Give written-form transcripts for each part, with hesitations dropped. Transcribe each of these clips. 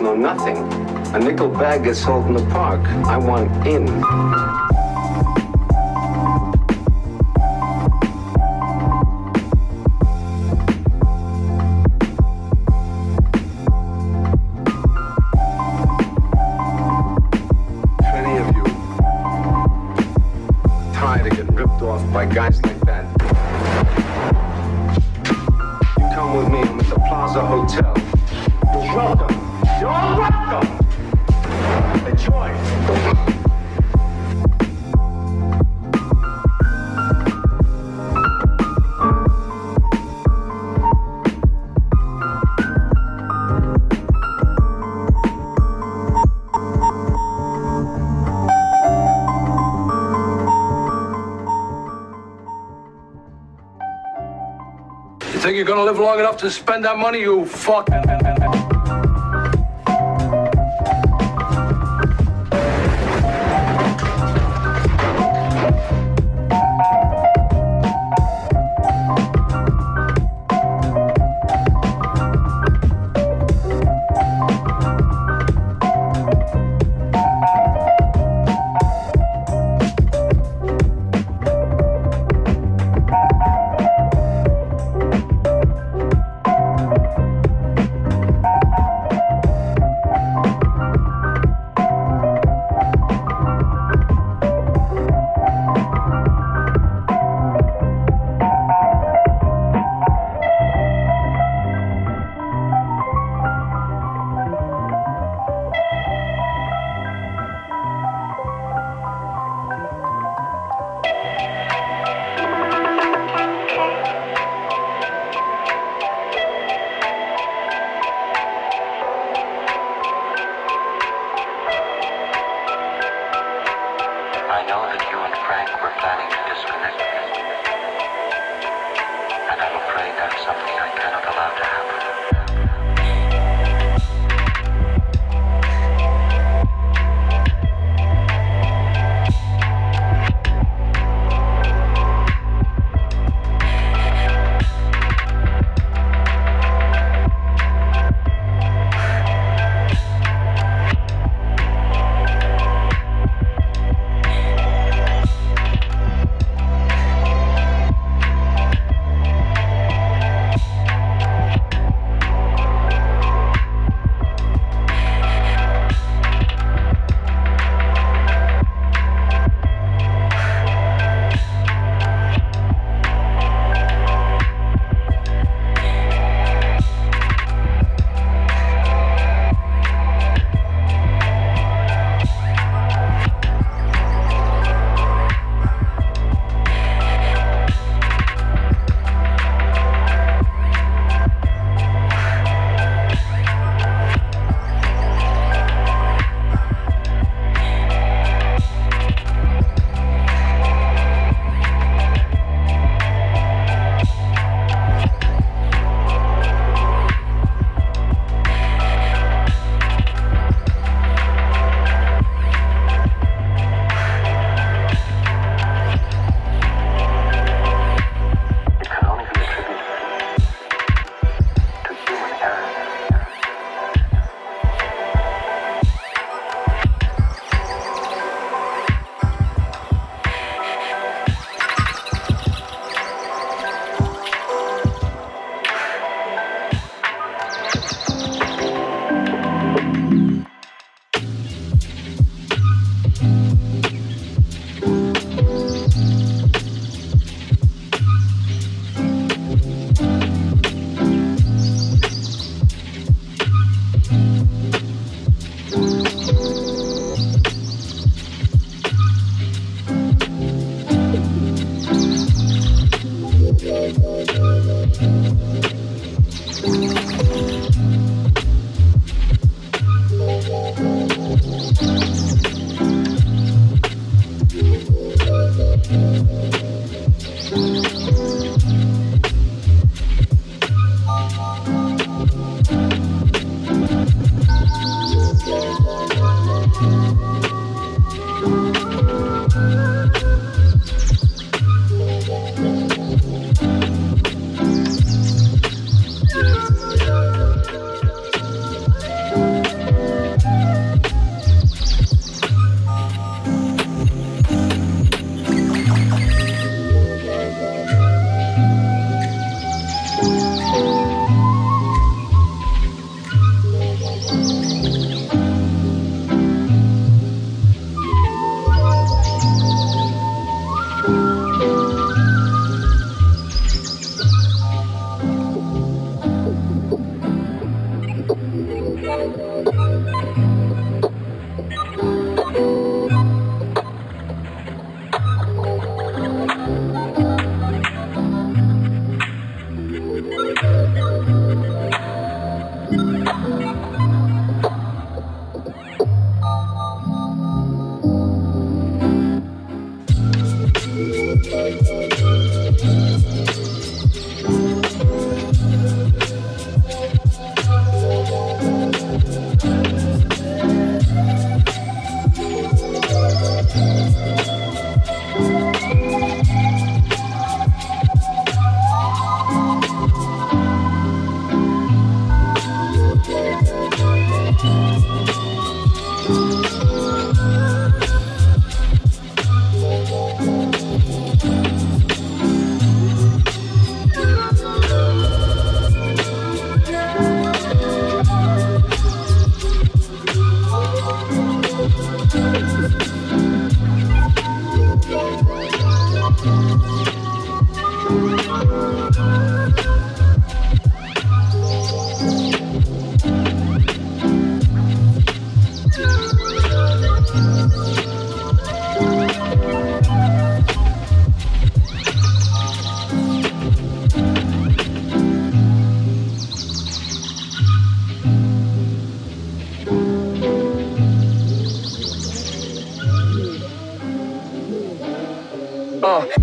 No nothing. A nickel bag is sold in the park. I want in. You're gonna live long enough to spend that money, you fuck.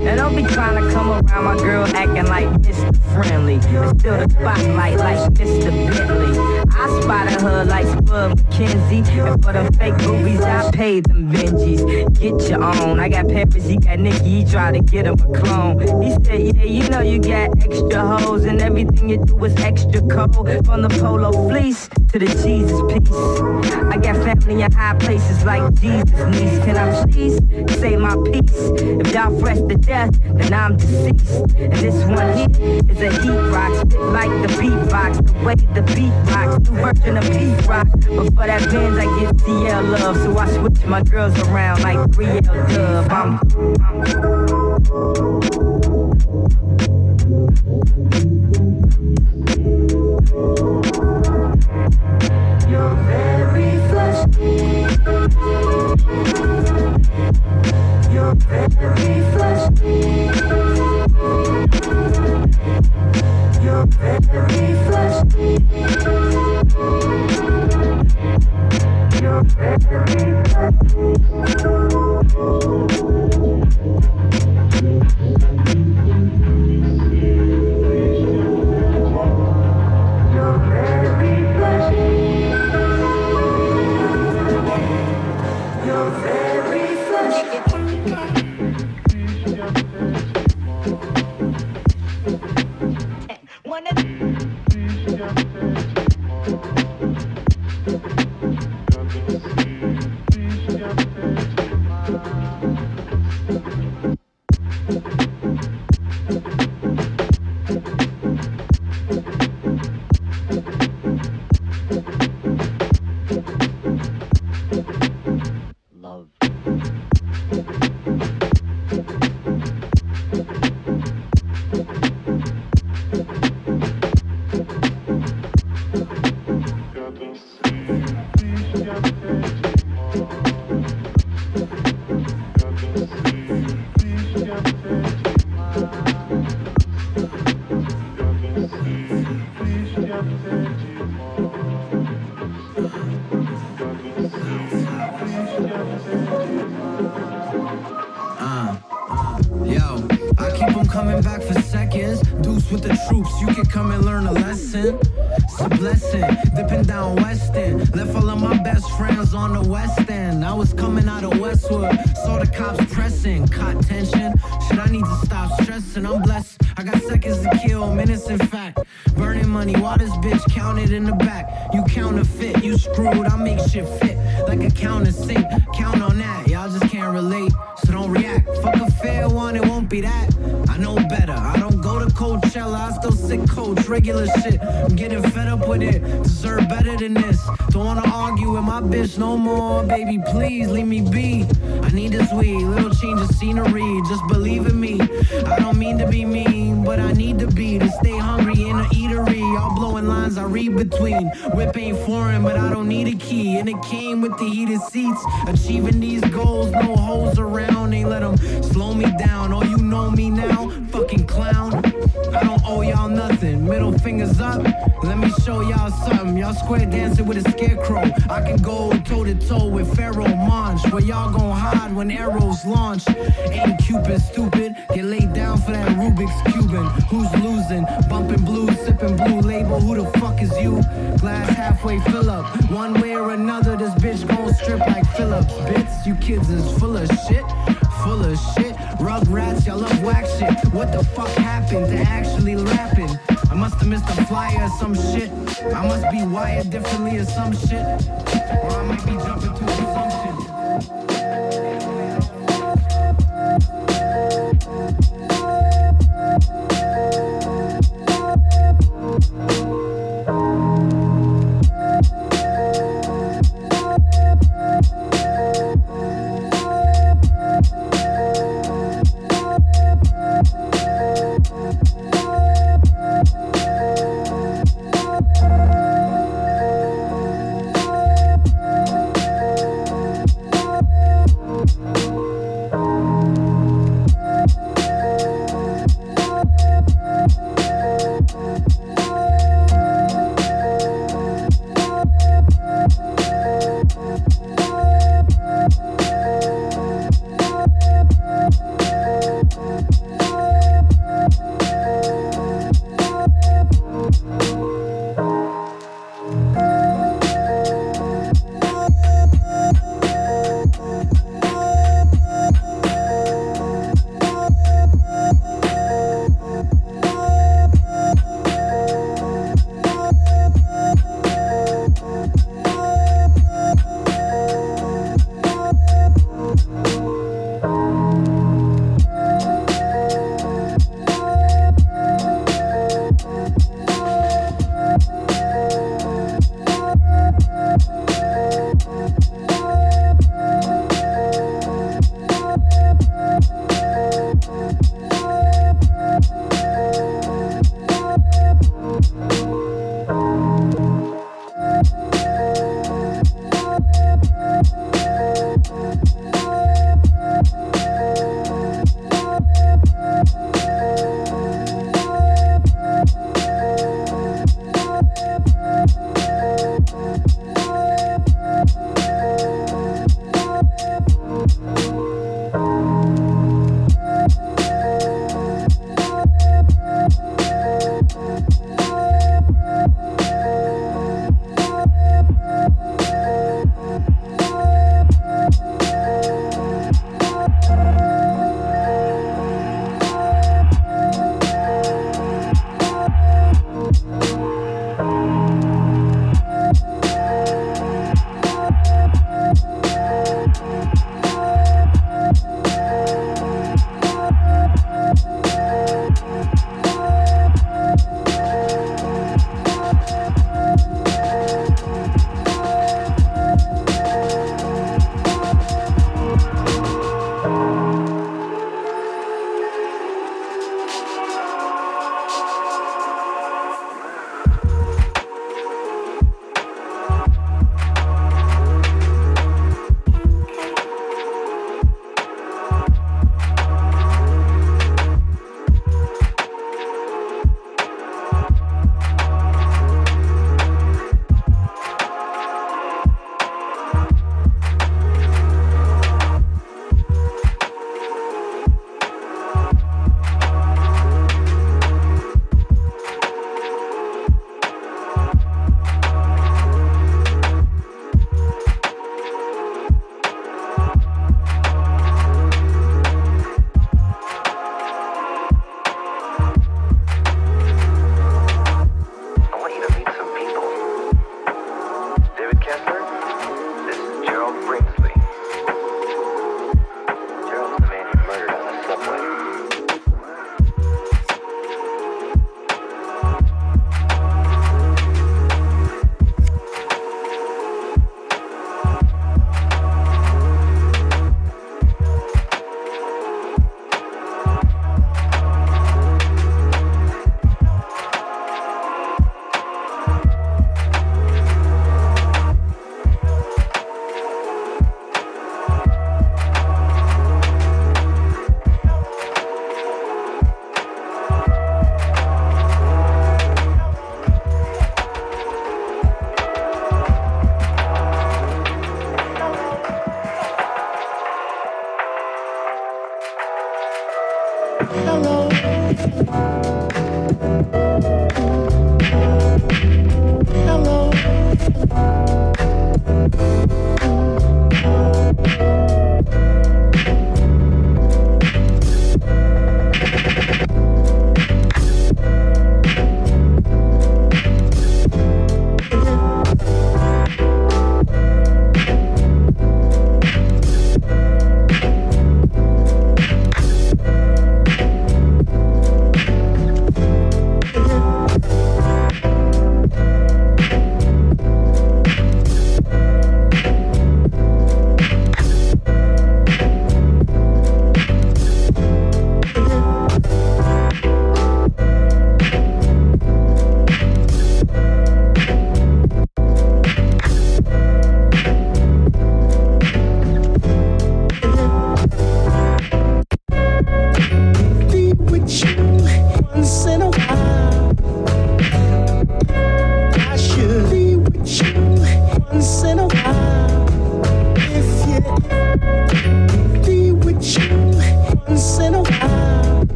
Now don't be trying to come around my girl acting like Mr. Friendly. It's still the spotlight like Mr. Bentley. I spotted her like Spud McKenzie, and for the fake movies I paid them Benjis. Get your own. I got Peppers, he got Nicky, he tried to get him a clone. He said, yeah, you know you got extra hoes, and everything you do is extra cold. From the polo fleece to the Jesus piece, I got family in high places like Jesus niece. Can I please say my piece? If y'all fresh to death, then I'm deceased. And this one here is a heat rock, like the beatbox, the way the beat rocks, new version of P-Rock. But for that Benz I get DL love, so I switch my girls around like 3L Dub. You're very flush. You're very flush. You're very flush. You're very flush.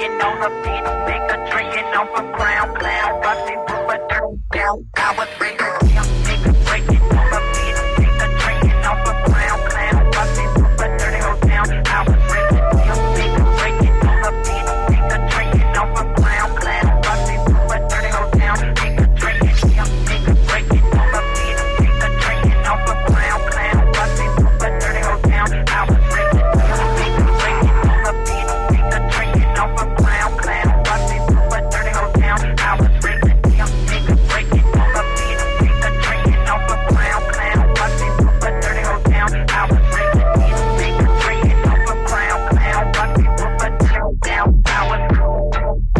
laying on a bed, make a dream on the ground, clown, busting through a dirt down. I was breaking down, nigga, breaking on a bed, make a dream on the ground, clown, busting through a dirty hole down. I was breaking down, nigga, breaking on a bed, make a dream on the ground, clown, busting through a dirty hole down. Make a dream down, nigga, breaking on a bed, make a dream on the ground, clown, busting through a dirty hole down. I was breaking down, nigga, breaking on a bed, make a dream on the ground, clown, busting through a dirty hole down. I was breaking down, nigga, breaking on a bed, make a dream on the ground, clown, busting through a dirty hole down. I was breaking down, nigga, breaking on the ground, clown, busting through a dirty hole down. I was breaking on the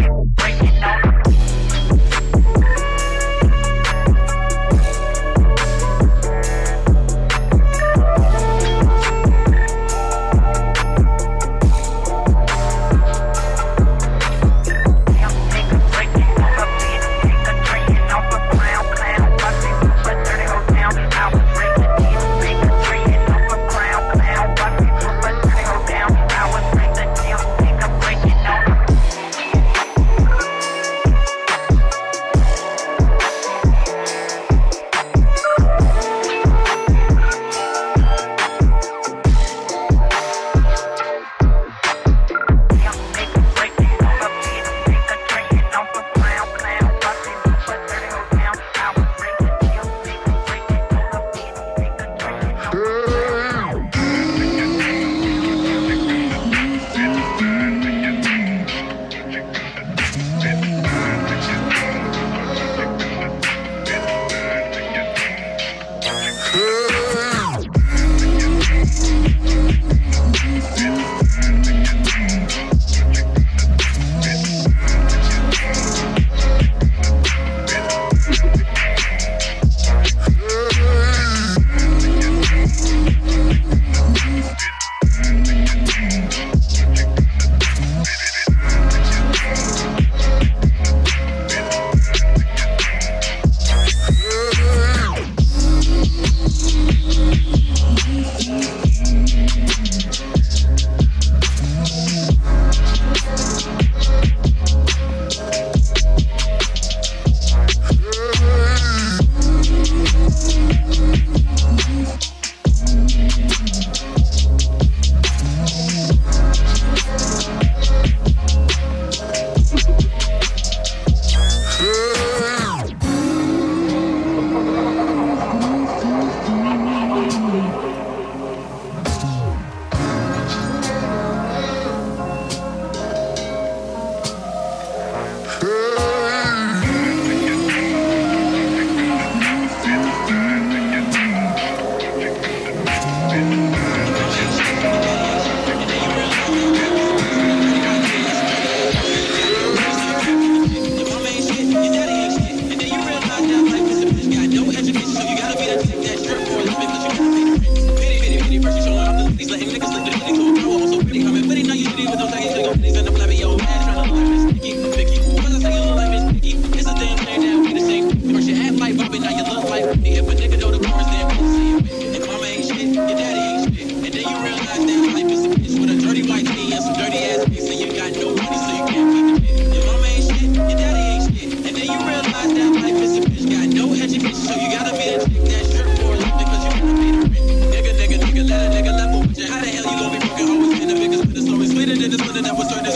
that was